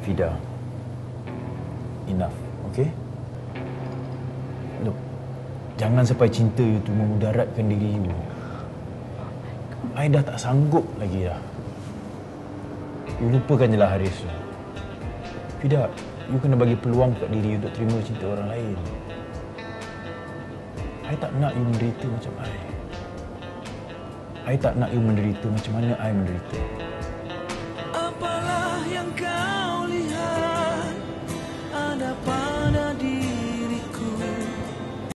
Fida, enough, okay? Look, jangan sampai cinta you tu memudaratkan diri you. I dah tak sanggup lagi dah. You lupakan je lah Haris tu. Fida, you kena bagi peluang kat diri you untuk terima cinta orang lain. I tak nak you menderita macam I. I tak nak you menderita macam mana I menderita. Apalah yang kau